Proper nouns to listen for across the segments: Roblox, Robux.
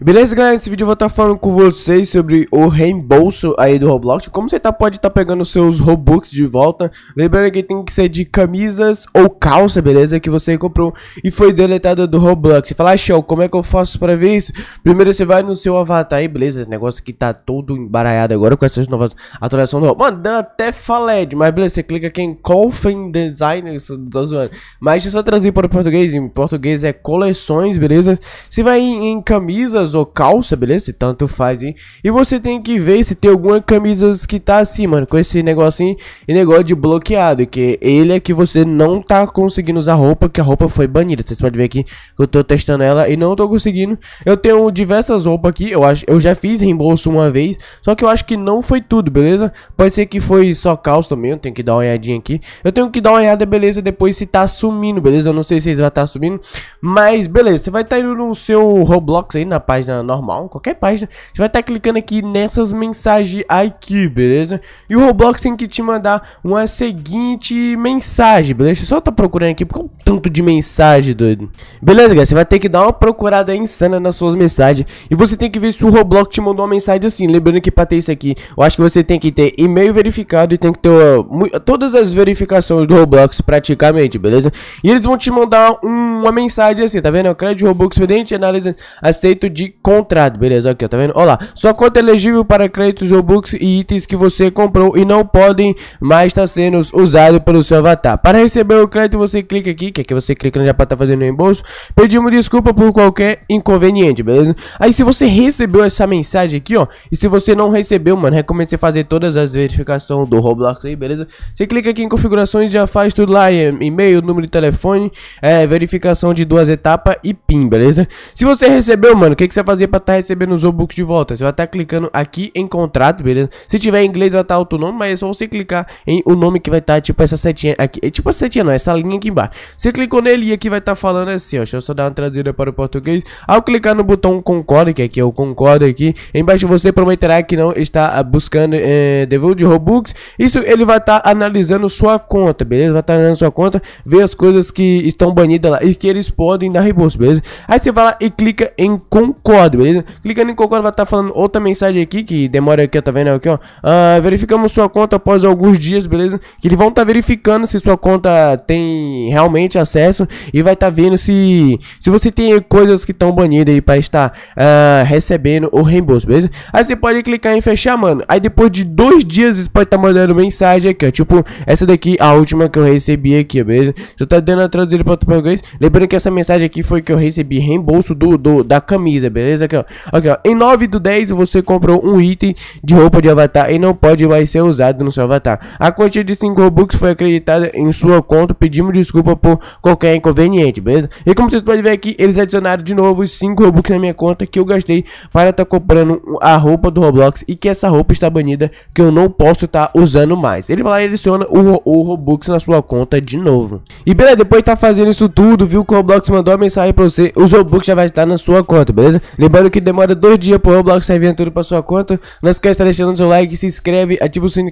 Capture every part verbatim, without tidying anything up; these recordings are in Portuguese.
Beleza, galera? Nesse vídeo eu vou estar falando com vocês sobre o reembolso aí do Roblox. Como você tá, pode estar tá pegando seus Robux de volta. Lembrando que tem que ser de camisas ou calça, beleza? Que você comprou e foi deletada do Roblox. Você fala, ah, show, como é que eu faço pra ver isso? Primeiro você vai no seu avatar aí, beleza? Esse negócio aqui tá todo embaralhado agora com essas novas atualizações do Roblox. Mano, dá até faled, mas beleza, você clica aqui em Coffin Design, tô zoando. Mas deixa eu só trazer para o português, em português é coleções, beleza? Você vai em, em camisas ou calça, beleza? Se tanto faz, hein? E você tem que ver se tem alguma camisas que tá assim, mano, com esse negocinho e negócio de bloqueado, que ele é que você não tá conseguindo usar roupa, que a roupa foi banida. Vocês podem ver aqui que eu tô testando ela e não tô conseguindo. Eu tenho diversas roupas aqui, eu acho, eu já fiz reembolso uma vez, só que eu acho que não foi tudo, beleza? Pode ser que foi só calça também, eu tenho que dar uma olhadinha aqui. Eu tenho que dar uma olhada, beleza, depois se tá sumindo, beleza? Eu não sei se eles vão estar sumindo, mas beleza, você vai estar indo no seu Roblox aí, na página normal, qualquer página, você vai estar clicando aqui nessas mensagens aqui, beleza? E o Roblox tem que te mandar uma seguinte mensagem, beleza? Eu só tá procurando aqui, porque é um tanto de mensagem, doido. Beleza, galera, você vai ter que dar uma procurada insana nas suas mensagens, e você tem que ver se o Roblox te mandou uma mensagem assim. Lembrando que pra ter isso aqui, eu acho que você tem que ter e-mail verificado e tem que ter uh, todas as verificações do Roblox praticamente, beleza? E eles vão te mandar um, uma mensagem assim, tá vendo? O crédito Robux pendente, analisa aceito de contrato, beleza? Aqui, ó, tá vendo? Olha lá, sua conta é elegível para créditos Robux e itens que você comprou e não podem mais estar sendo usado pelo seu avatar. Para receber o crédito, você clica aqui, que aqui você clica já para estar fazendo reembolso. Pedimos desculpa por qualquer inconveniente, beleza? Aí se você recebeu essa mensagem aqui, ó, e se você não recebeu, mano, recomendo você fazer todas as verificações do Roblox aí, beleza? Você clica aqui em configurações, já faz tudo lá, e-mail, número de telefone, é, verificação de duas etapas e PIN, beleza? Se você recebeu, mano, o que, que você vai fazer pra estar tá recebendo os Robux de volta? Você vai estar tá clicando aqui em contrato, beleza? Se tiver em inglês vai estar tá outro nome, mas é só você clicar em o nome que vai estar, tá, tipo essa setinha aqui, é, tipo essa setinha não, essa linha aqui embaixo. Você clicou nele e aqui vai estar tá falando assim, ó, deixa eu só dar uma traduzida para o português. Ao clicar no botão concorda, que aqui é o concorda aqui, embaixo você prometerá que não está buscando é, devolver de Robux. Isso ele vai estar tá analisando sua conta, beleza? Vai estar tá analisando sua conta, ver as coisas que estão banidas lá e que eles podem dar reembolso, beleza? Aí você vai lá e clica em concordo, beleza? Clicando em concordo vai estar tá falando outra mensagem aqui, que demora aqui, tá vendo aqui, ó? Ah, verificamos sua conta após alguns dias, beleza? Que eles vão estar tá verificando se sua conta tem realmente acesso e vai estar tá vendo se, se você tem coisas que estão banidas aí para estar ah, recebendo o reembolso, beleza? Aí você pode clicar em fechar, mano. Aí depois de dois dias você pode estar tá mandando mensagem aqui, ó. Tipo, essa daqui, a última que eu recebi aqui, beleza? Você tá dando a traduzida para português. Lembrando que essa mensagem aqui foi que eu recebi reembolso do, do, da camisa, beleza? Aqui, ó. Aqui, ó. Em nove do dez você comprou um item de roupa de avatar e não pode mais ser usado no seu avatar. A quantia de cinco Robux foi acreditada em sua conta. Pedimos desculpa por qualquer inconveniente, beleza? E como vocês podem ver aqui, eles adicionaram de novo os cinco Robux na minha conta que eu gastei para estar tá comprando a roupa do Roblox e que essa roupa está banida, que eu não posso estar tá usando mais. Ele vai lá e adiciona o, o Robux na sua conta de novo. E beleza, depois tá fazendo isso tudo, viu que o Roblox mandou a mensagem pra você, os Robux já vai estar na sua conta, beleza? Lembrando que demora dois dias pro Roblox sair vindo tudo pra sua conta. Não esquece de tá deixando seu like, se inscreve, ativa o sininho,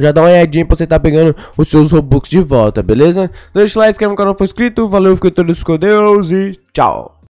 já dá uma olhadinha pra você tá pegando os seus Robux de volta, beleza? Então deixa o like, se inscreve no canal, não for inscrito, valeu, fica todos com Deus e tchau!